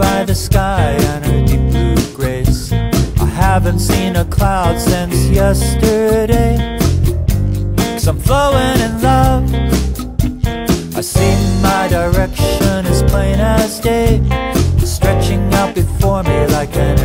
by the sky and her deep blue grace. I haven't seen a cloud since yesterday, 'cause I'm flowing in love. I see my direction as plain as day, stretching out before me like an